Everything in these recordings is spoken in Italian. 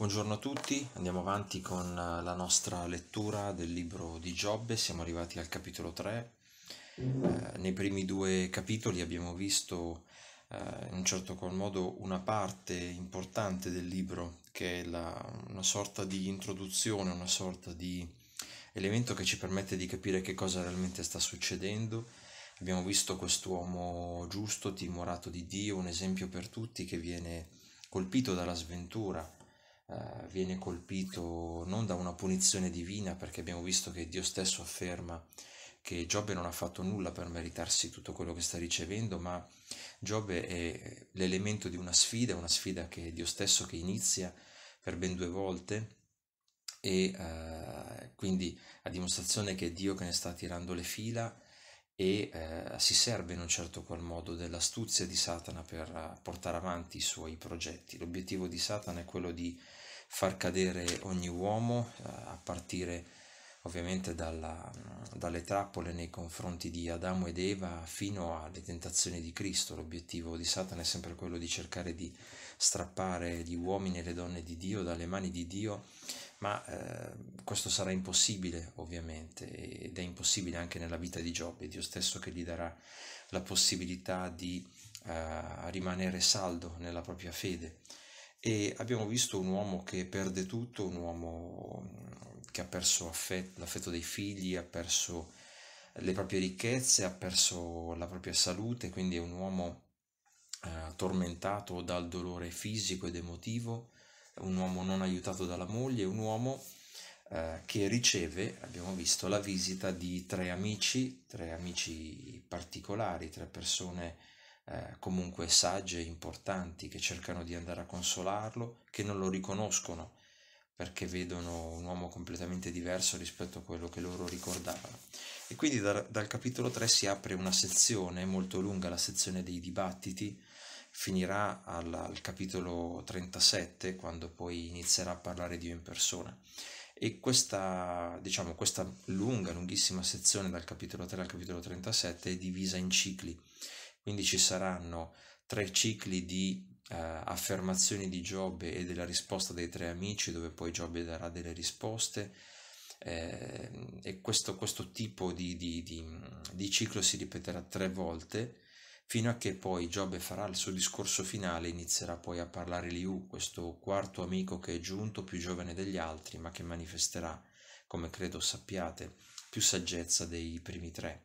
Buongiorno a tutti, andiamo avanti con la nostra lettura del libro di Giobbe, siamo arrivati al capitolo 3. Nei primi due capitoli abbiamo visto in un certo qual modo una parte importante del libro, che è una sorta di introduzione, una sorta di elemento che ci permette di capire che cosa realmente sta succedendo. Abbiamo visto quest'uomo giusto, timorato di Dio, un esempio per tutti, che viene colpito dalla sventura. Viene colpito non da una punizione divina, perché abbiamo visto che Dio stesso afferma che Giobbe non ha fatto nulla per meritarsi tutto quello che sta ricevendo, ma Giobbe è l'elemento di una sfida che Dio stesso che inizia per ben due volte, e quindi a dimostrazione che è Dio che ne sta tirando le fila e si serve in un certo qual modo dell'astuzia di Satana per portare avanti i suoi progetti. L'obiettivo di Satana è quello di far cadere ogni uomo, a partire ovviamente dalle trappole nei confronti di Adamo ed Eva fino alle tentazioni di Cristo. L'obiettivo di Satana è sempre quello di cercare di strappare gli uomini e le donne di Dio dalle mani di Dio, ma questo sarà impossibile ovviamente, ed è impossibile anche nella vita di Giobbe. Dio stesso che gli darà la possibilità di rimanere saldo nella propria fede. E abbiamo visto un uomo che perde tutto, un uomo che ha perso l'affetto dei figli, ha perso le proprie ricchezze, ha perso la propria salute, quindi è un uomo tormentato dal dolore fisico ed emotivo, un uomo non aiutato dalla moglie, un uomo che riceve, abbiamo visto, la visita di tre amici particolari, tre persone comunque sagge e importanti, che cercano di andare a consolarlo, che non lo riconoscono perché vedono un uomo completamente diverso rispetto a quello che loro ricordavano. E quindi dal capitolo 3 si apre una sezione molto lunga, la sezione dei dibattiti, finirà al capitolo 37, quando poi inizierà a parlare Dio in persona. E questa lunghissima sezione dal capitolo 3 al capitolo 37 è divisa in cicli. Quindi ci saranno tre cicli di affermazioni di Giobbe e della risposta dei tre amici, dove poi Giobbe darà delle risposte, e questo tipo di ciclo si ripeterà tre volte, fino a che poi Giobbe farà il suo discorso finale e inizierà poi a parlare Eliù, questo quarto amico che è giunto, più giovane degli altri, ma che manifesterà, come credo sappiate, più saggezza dei primi tre.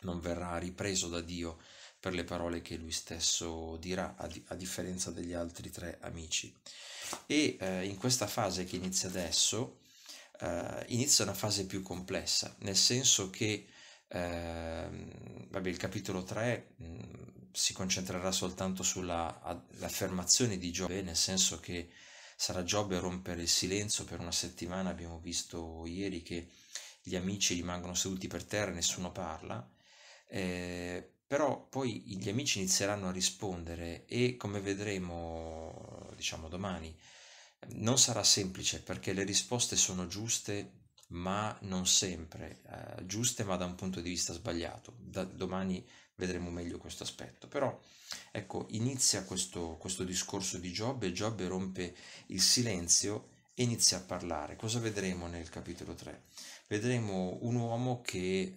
Non verrà ripreso da Dio per le parole che lui stesso dirà, a differenza degli altri tre amici. E in questa fase che inizia adesso, inizia una fase più complessa, nel senso che il capitolo 3 si concentrerà soltanto sull'affermazione di Giobbe, nel senso che sarà Giobbe a rompere il silenzio per una settimana. Abbiamo visto ieri che gli amici rimangono seduti per terra, nessuno parla. Però poi gli amici inizieranno a rispondere, e come vedremo domani non sarà semplice, perché le risposte sono giuste ma non sempre, giuste ma da un punto di vista sbagliato. Domani vedremo meglio questo aspetto, però ecco, inizia questo discorso di Giobbe. Giobbe rompe il silenzio e inizia a parlare. Cosa vedremo nel capitolo 3? Vedremo un uomo che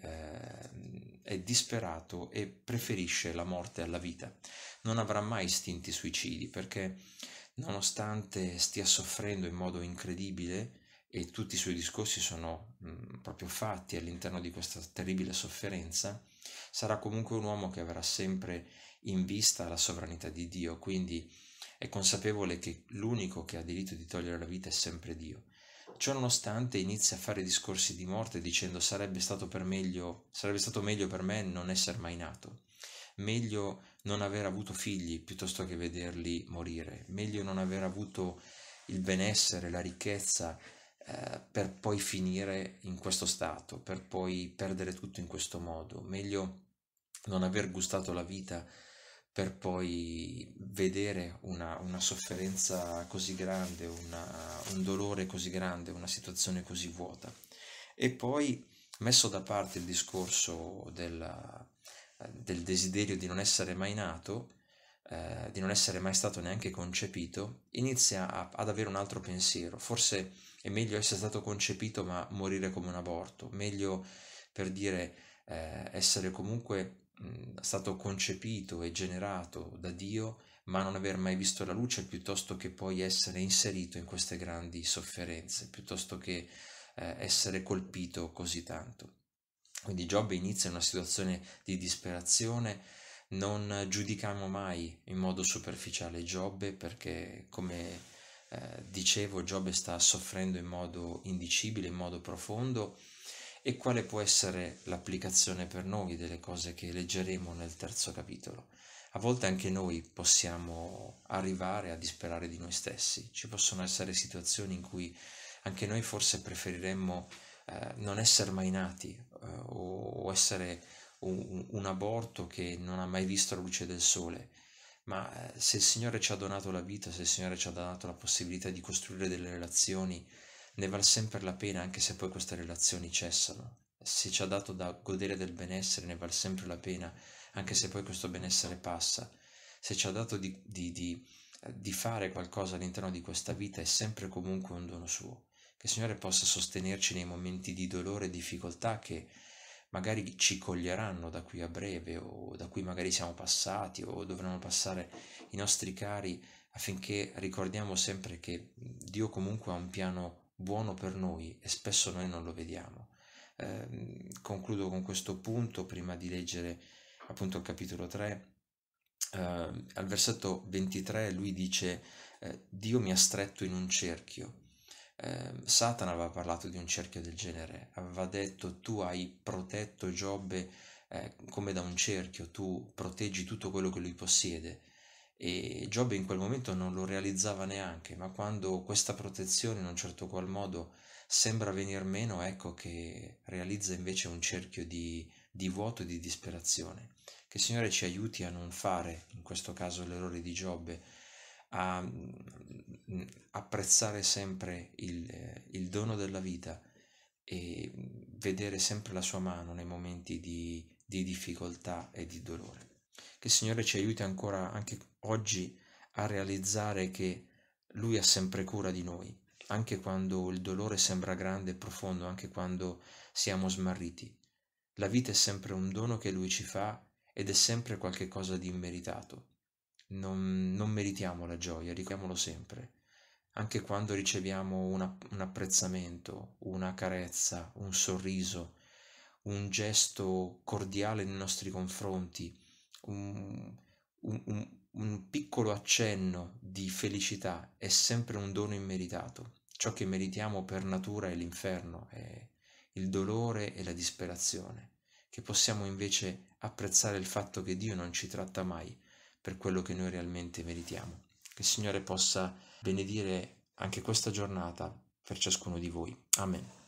è disperato e preferisce la morte alla vita. Non avrà mai istinti suicidi, perché nonostante stia soffrendo in modo incredibile, e tutti i suoi discorsi sono proprio fatti all'interno di questa terribile sofferenza, sarà comunque un uomo che avrà sempre in vista la sovranità di Dio, quindi è consapevole che l'unico che ha diritto di togliere la vita è sempre Dio. Ciononostante inizia a fare discorsi di morte dicendo: sarebbe stato meglio per me non essere mai nato, meglio non aver avuto figli piuttosto che vederli morire, meglio non aver avuto il benessere, la ricchezza, per poi finire in questo stato, per poi perdere tutto in questo modo, meglio non aver gustato la vita per poi vedere una sofferenza così grande, un dolore così grande, una situazione così vuota. E poi, messo da parte il discorso del desiderio di non essere mai nato, di non essere mai stato neanche concepito, inizia ad avere un altro pensiero. Forse è meglio essere stato concepito ma morire come un aborto, meglio, per dire, essere comunque stato concepito e generato da Dio ma non aver mai visto la luce, piuttosto che poi essere inserito in queste grandi sofferenze, piuttosto che essere colpito così tanto. Quindi Giobbe inizia in una situazione di disperazione. Non giudichiamo mai in modo superficiale Giobbe, perché, come dicevo, Giobbe sta soffrendo in modo indicibile, in modo profondo. E quale può essere l'applicazione per noi delle cose che leggeremo nel terzo capitolo? A volte anche noi possiamo arrivare a disperare di noi stessi. Ci possono essere situazioni in cui anche noi forse preferiremmo non essere mai nati, o essere un aborto che non ha mai visto la luce del sole. Ma se il Signore ci ha donato la vita, se il Signore ci ha donato la possibilità di costruire delle relazioni, ne vale sempre la pena, anche se poi queste relazioni cessano. Se ci ha dato da godere del benessere, ne vale sempre la pena, anche se poi questo benessere passa. Se ci ha dato di fare qualcosa all'interno di questa vita, è sempre comunque un dono suo. Che il Signore possa sostenerci nei momenti di dolore e difficoltà che magari ci coglieranno da qui a breve, o da cui magari siamo passati o dovremo passare i nostri cari, affinché ricordiamo sempre che Dio comunque ha un piano buono per noi e spesso noi non lo vediamo. Concludo con questo punto prima di leggere appunto il capitolo 3. Al versetto 23 lui dice: Dio mi ha stretto in un cerchio. Satana aveva parlato di un cerchio del genere, aveva detto: tu hai protetto Giobbe come da un cerchio, tu proteggi tutto quello che lui possiede. E Giobbe in quel momento non lo realizzava neanche, ma quando questa protezione in un certo qual modo sembra venir meno, ecco che realizza invece un cerchio di vuoto e di disperazione. Che il Signore ci aiuti a non fare, in questo caso, l'errore di Giobbe, a apprezzare sempre il dono della vita e vedere sempre la sua mano nei momenti di difficoltà e di dolore. Che il Signore ci aiuti ancora anche oggi a realizzare che Lui ha sempre cura di noi, anche quando il dolore sembra grande e profondo, anche quando siamo smarriti. La vita è sempre un dono che Lui ci fa ed è sempre qualcosa di immeritato. Non meritiamo la gioia, ricordiamolo sempre. Anche quando riceviamo un apprezzamento, una carezza, un sorriso, un gesto cordiale nei nostri confronti, un piccolo accenno di felicità, è sempre un dono immeritato. Ciò che meritiamo per natura è l'inferno, è il dolore e la disperazione. Che possiamo invece apprezzare il fatto che Dio non ci tratta mai per quello che noi realmente meritiamo. Che il Signore possa benedire anche questa giornata per ciascuno di voi. Amen.